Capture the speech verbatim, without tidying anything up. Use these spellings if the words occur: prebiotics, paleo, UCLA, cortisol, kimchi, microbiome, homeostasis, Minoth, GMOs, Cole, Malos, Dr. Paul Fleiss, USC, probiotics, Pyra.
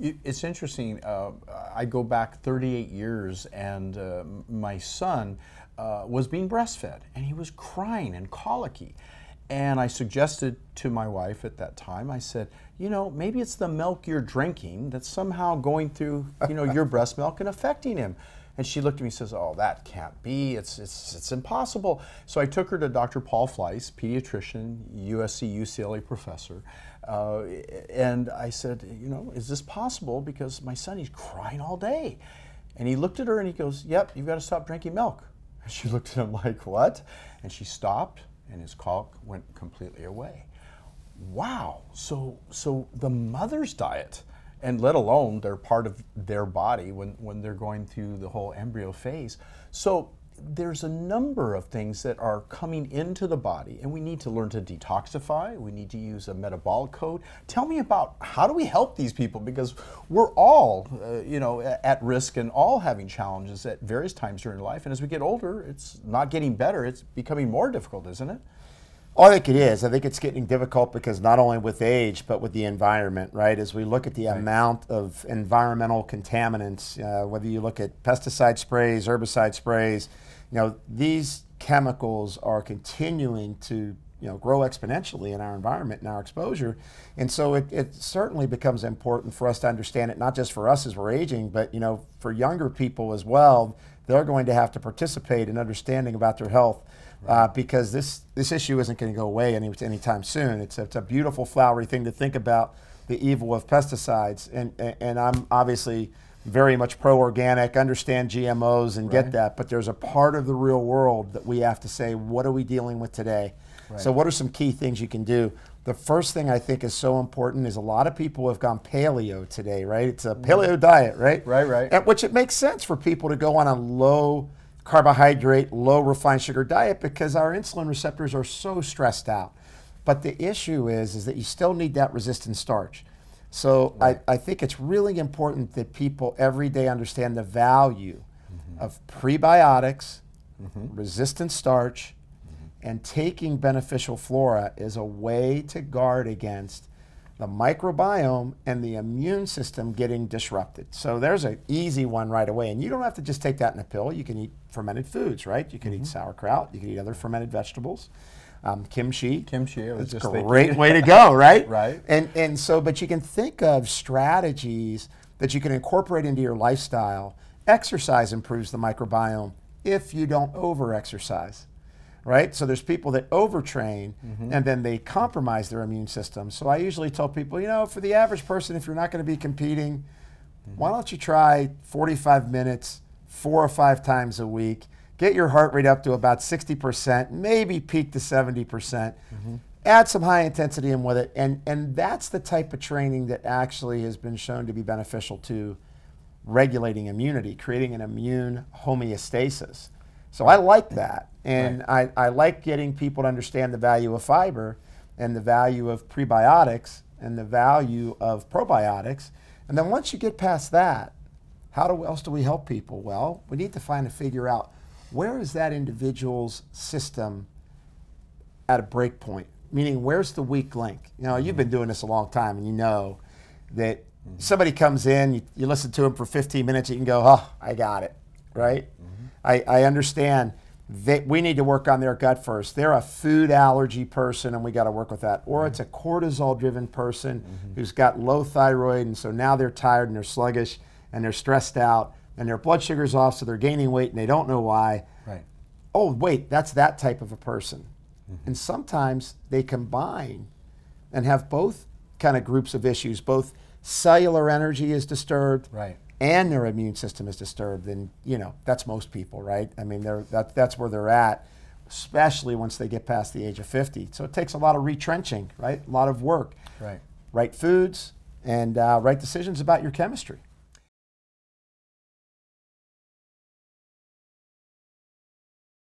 It's interesting, uh, I go back thirty-eight years and uh, my son uh, was being breastfed and he was crying and colicky. And I suggested to my wife at that time, I said, you know, maybe it's the milk you're drinking that's somehow going through, you know, your breast milk and affecting him. And she looked at me and says, oh, that can't be, it's, it's, it's impossible. So I took her to Doctor Paul Fleiss, pediatrician, U S C U C L A professor, uh, and I said, you know, is this possible? Because my son, he's crying all day. And he looked at her and he goes, yep, you've got to stop drinking milk. And she looked at him like, what? And she stopped and his colic went completely away. Wow, so, so the mother's diet, and let alone they're part of their body when, when they're going through the whole embryo phase. So there's a number of things that are coming into the body, and we need to learn to detoxify. We need to use a metabolic code. Tell me about how do we help these people, because we're all uh, you know, at risk and all having challenges at various times during life, and as we get older, it's not getting better, it's becoming more difficult, isn't it? Oh, I think it is. I think it's getting difficult because not only with age, but with the environment, right? As we look at the right. amount of environmental contaminants, uh, whether you look at pesticide sprays, herbicide sprays, you know, these chemicals are continuing to, you know, grow exponentially in our environment and our exposure. And so it, it certainly becomes important for us to understand it, not just for us as we're aging, but, you know, for younger people as well. They're going to have to participate in understanding about their health. Uh, because this, this issue isn't going to go away any, anytime soon. It's a, it's a beautiful, flowery thing to think about the evil of pesticides. And, and, and I'm obviously very much pro-organic, understand G M Os and right. get that, but there's a part of the real world that we have to say, what are we dealing with today? Right. So what are some key things you can do? The first thing I think is so important is a lot of people have gone paleo today, right? It's a paleo diet, right? Right, right. At which it makes sense for people to go on a low carbohydrate, low refined sugar diet because our insulin receptors are so stressed out. But the issue is, is that you still need that resistant starch. So right. I, I think it's really important that people every day understand the value mm-hmm. of prebiotics, mm-hmm. resistant starch, mm-hmm. and taking beneficial flora is a way to guard against the microbiome and the immune system getting disrupted. So there's an easy one right away. And you don't have to just take that in a pill. You can eat fermented foods, right? You can mm-hmm. eat sauerkraut. You can eat other fermented vegetables. Um, kimchi. Kimchi. It's a great way to go, right? Right. And, and so, but you can think of strategies that you can incorporate into your lifestyle. Exercise improves the microbiome if you don't over-exercise. Right? So there's people that overtrain mm-hmm. and then they compromise their immune system. So I usually tell people, you know, for the average person, if you're not going to be competing, mm-hmm. why don't you try forty-five minutes, four or five times a week, get your heart rate up to about sixty percent, maybe peak to seventy percent, mm-hmm. add some high intensity in with it. And, and that's the type of training that actually has been shown to be beneficial to regulating immunity, creating an immune homeostasis. So I like that, and right. I, I like getting people to understand the value of fiber and the value of prebiotics and the value of probiotics. And then once you get past that, how do, else do we help people? Well, we need to find and figure out where is that individual's system at a break point, meaning where's the weak link? You know, mm-hmm. you've been doing this a long time, and you know that mm-hmm. somebody comes in, you, you listen to them for fifteen minutes, you can go, oh, I got it, right? Mm-hmm. I, I understand that we need to work on their gut first. They're a food allergy person and we got to work with that. Or mm-hmm. it's a cortisol driven person mm-hmm. who's got low thyroid and so now they're tired and they're sluggish and they're stressed out and their blood sugar's off so they're gaining weight and they don't know why. Right. Oh wait, that's that type of a person. Mm-hmm. And sometimes they combine and have both kind of groups of issues. Both cellular energy is disturbed. Right. And their immune system is disturbed, then you know that's most people, right? I mean, they're, that, that's where they're at, especially once they get past the age of fifty. So it takes a lot of retrenching, right? A lot of work. Right. Right foods and uh, right decisions about your chemistry.